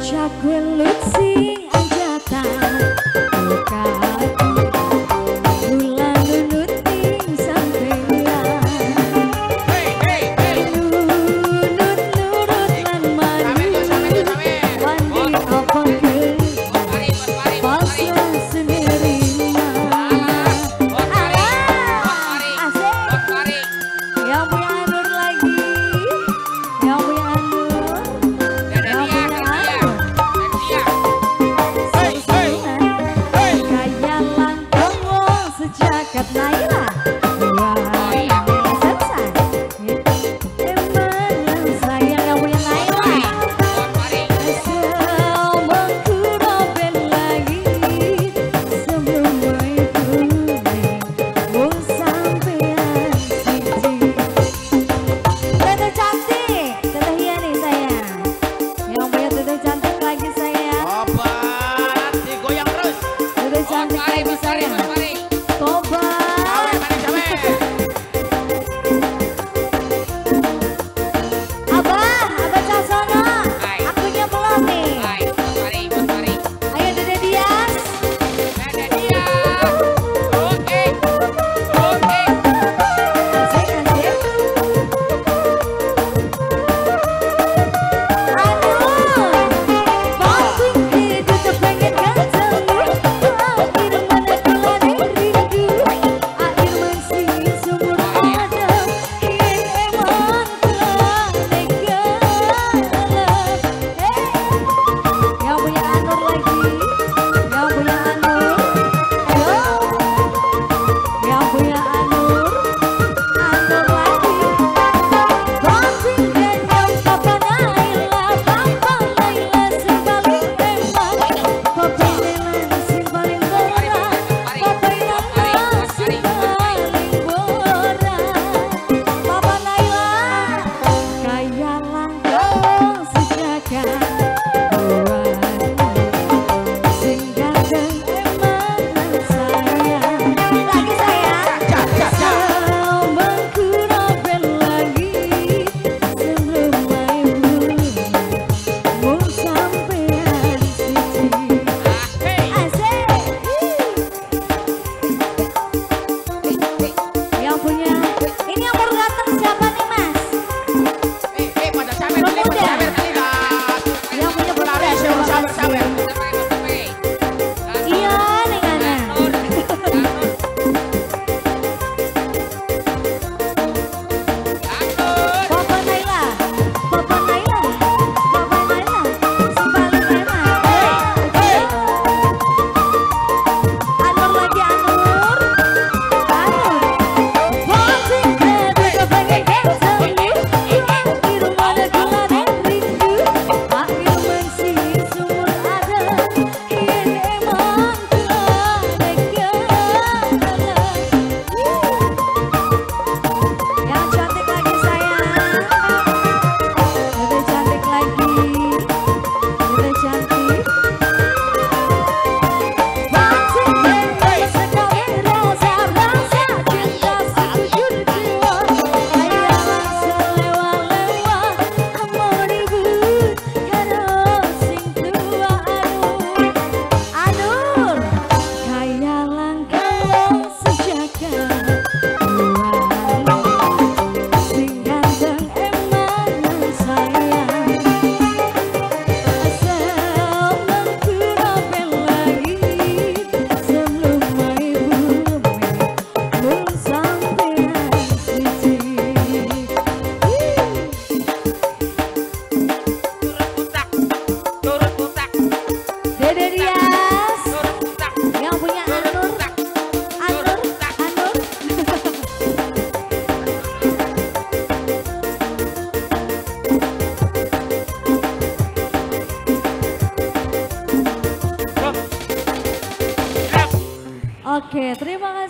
Cakulut sing anjata kaki bulan nunuting sampai nunut nurut lan madu wandi opong ke palsu sendiri asik yang punya anur lagi yang punya oke, terima kasih.